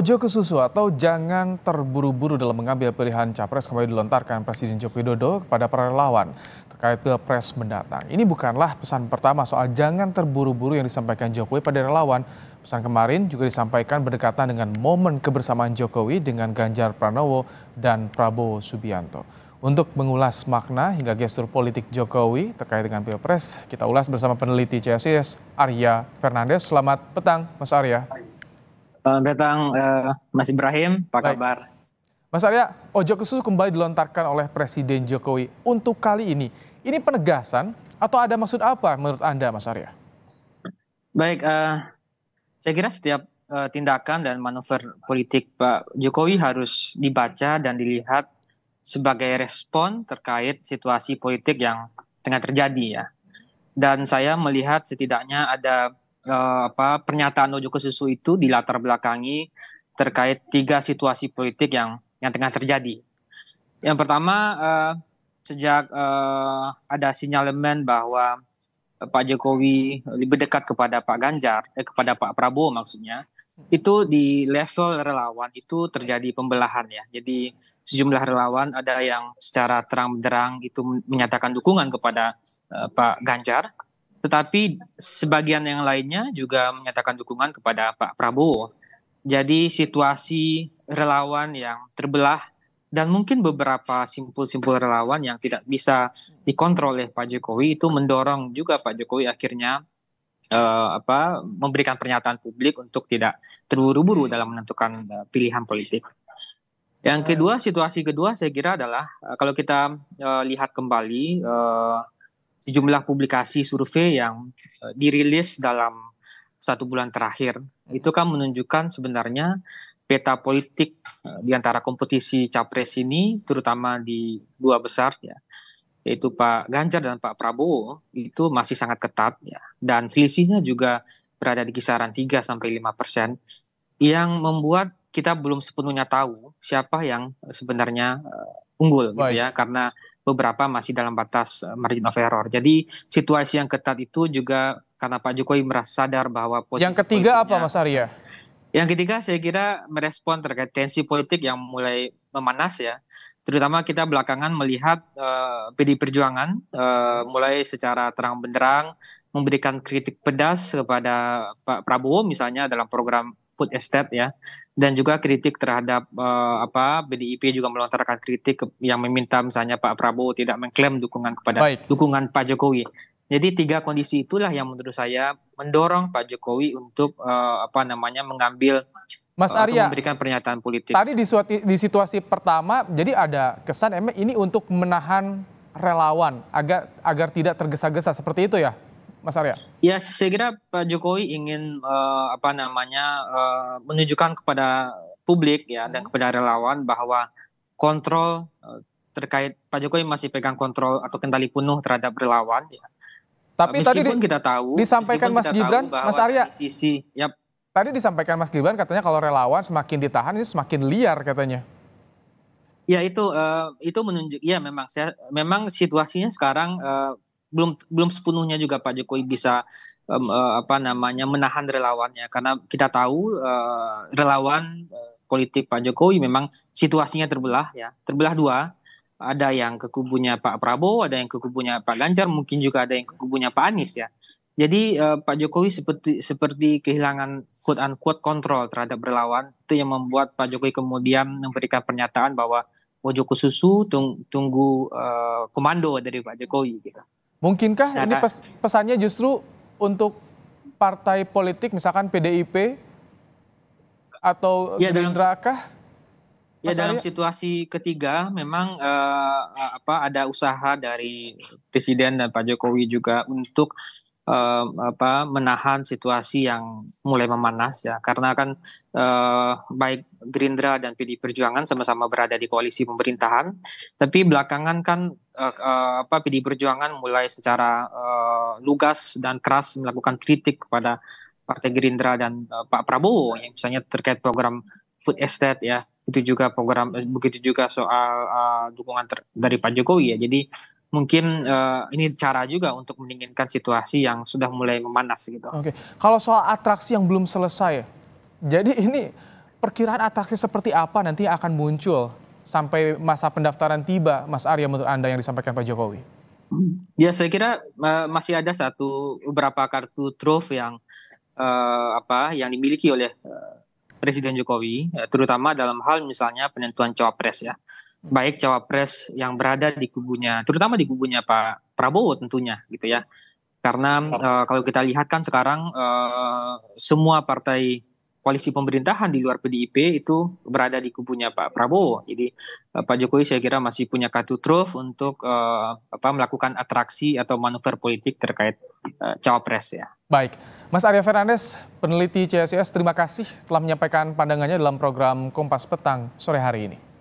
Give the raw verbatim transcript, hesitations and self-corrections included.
Ojo ke susu atau jangan terburu-buru dalam mengambil pilihan capres kembali dilontarkan Presiden Joko Widodo kepada para relawan terkait pilpres mendatang. Ini bukanlah pesan pertama soal jangan terburu-buru yang disampaikan Jokowi pada relawan. Pesan kemarin juga disampaikan berdekatan dengan momen kebersamaan Jokowi dengan Ganjar Pranowo dan Prabowo Subianto. Untuk mengulas makna hingga gestur politik Jokowi terkait dengan pilpres, kita ulas bersama peneliti C S I S Arya Fernandes. Selamat petang, Mas Arya. Selamat datang uh, Mas Ibrahim, apa Baik. kabar? Mas Arya, ojo ke susu kembali dilontarkan oleh Presiden Jokowi untuk kali ini. Ini penegasan atau ada maksud apa menurut Anda, Mas Arya? Baik, uh, saya kira setiap uh, tindakan dan manuver politik Pak Jokowi harus dibaca dan dilihat sebagai respon terkait situasi politik yang tengah terjadi, ya. Dan saya melihat setidaknya ada Uh, apa pernyataan ojo ke susu itu dilatar belakangi terkait tiga situasi politik yang yang tengah terjadi. Yang pertama, uh, sejak uh, ada sinyalemen bahwa uh, Pak Jokowi lebih dekat kepada Pak Ganjar, eh, kepada Pak Prabowo maksudnya, itu di level relawan itu terjadi pembelahan, ya. Jadi sejumlah relawan ada yang secara terang benderang itu menyatakan dukungan kepada uh, Pak Ganjar. Tetapi sebagian yang lainnya juga menyatakan dukungan kepada Pak Prabowo. Jadi situasi relawan yang terbelah dan mungkin beberapa simpul-simpul relawan yang tidak bisa dikontrol oleh Pak Jokowi itu mendorong juga Pak Jokowi akhirnya uh, apa, memberikan pernyataan publik untuk tidak terburu-buru dalam menentukan uh, pilihan politik. Yang kedua, situasi kedua saya kira adalah uh, kalau kita uh, lihat kembali Uh, sejumlah publikasi survei yang uh, dirilis dalam satu bulan terakhir, itu kan menunjukkan sebenarnya peta politik uh, di antara kompetisi capres ini, terutama di dua besar, ya, yaitu Pak Ganjar dan Pak Prabowo, itu masih sangat ketat, ya, dan selisihnya juga berada di kisaran tiga sampai lima persen, yang membuat kita belum sepenuhnya tahu siapa yang sebenarnya uh, unggul, gitu, ya, karena beberapa masih dalam batas margin of error. Jadi situasi yang ketat itu juga karena Pak Jokowi merasa sadar bahwa posisi yang ketiga apa, Mas Arya? Yang ketiga saya kira merespon terkait tensi politik yang mulai memanas, ya. Terutama kita belakangan melihat uh, P D I Perjuangan uh, mulai secara terang benderang memberikan kritik pedas kepada Pak Prabowo misalnya dalam program food estate, ya. Dan juga kritik terhadap uh, apa B D I P juga melontarkan kritik yang meminta misalnya Pak Prabowo tidak mengklaim dukungan kepada Baik. dukungan Pak Jokowi. Jadi tiga kondisi itulah yang menurut saya mendorong Pak Jokowi untuk uh, apa namanya mengambil Mas uh, Arya, memberikan pernyataan politik. Tadi di, suatu, di situasi pertama, jadi ada kesan emang ini untuk menahan relawan agar agar tidak tergesa-gesa seperti itu, ya, Mas Arya? Ya, saya kira Pak Jokowi ingin uh, apa namanya uh, menunjukkan kepada publik, ya, dan kepada relawan bahwa kontrol uh, terkait Pak Jokowi masih pegang kontrol atau kendali penuh terhadap relawan, ya. Tapi meskipun tadi kita tahu disampaikan Mas Gibran, Mas Arya. Di sisi, yap. Tadi disampaikan Mas Gibran katanya kalau relawan semakin ditahan ini semakin liar katanya. Ya, itu uh, itu menunjuk, ya, memang saya memang situasinya sekarang uh, belum belum sepenuhnya juga Pak Jokowi bisa um, uh, apa namanya menahan relawannya, karena kita tahu uh, relawan uh, politik Pak Jokowi memang situasinya terbelah, ya, terbelah dua, ada yang ke kubunya Pak Prabowo, ada yang ke kubunya Pak Ganjar, mungkin juga ada yang ke kubunya Pak Anies, ya. Jadi uh, Pak Jokowi seperti seperti kehilangan quote unquote kontrol terhadap relawan, itu yang membuat Pak Jokowi kemudian memberikan pernyataan bahwa ojo ke susu, tung, tunggu uh, komando dari Pak Jokowi, gitu. Mungkinkah nah, ini pes pesannya justru untuk partai politik misalkan P D I P atau ya, Gerindra kah? Ya, dalam situasi ketiga memang uh, apa ada usaha dari Presiden dan Pak Jokowi juga untuk uh, apa menahan situasi yang mulai memanas, ya, karena kan uh, baik Gerindra dan P D I Perjuangan sama-sama berada di koalisi pemerintahan, tapi belakangan kan Uh, uh, apa P D I Perjuangan mulai secara uh, lugas dan keras melakukan kritik kepada Partai Gerindra dan uh, Pak Prabowo, yang misalnya terkait program food estate, ya, itu juga program, begitu juga soal uh, dukungan dari Pak Jokowi, ya. Jadi mungkin uh, ini cara juga untuk mendinginkan situasi yang sudah mulai memanas, gitu. Oke, kalau soal atraksi yang belum selesai, jadi ini perkiraan atraksi seperti apa nanti akan muncul sampai masa pendaftaran tiba, Mas Arya, menurut Anda yang disampaikan Pak Jokowi? Ya, saya kira uh, masih ada satu beberapa kartu truf yang uh, apa yang dimiliki oleh uh, Presiden Jokowi, uh, terutama dalam hal misalnya penentuan cawapres ya, baik cawapres yang berada di kubunya, terutama di kubunya Pak Prabowo tentunya, gitu ya. Karena uh, kalau kita lihat kan sekarang uh, semua partai koalisi pemerintahan di luar P D I P itu berada di kubunya Pak Prabowo. Jadi uh, Pak Jokowi saya kira masih punya kartu truf untuk uh, apa, melakukan atraksi atau manuver politik terkait uh, cawapres ya. Baik, Mas Arya Fernandes, peneliti C S I S, terima kasih telah menyampaikan pandangannya dalam program Kompas Petang sore hari ini.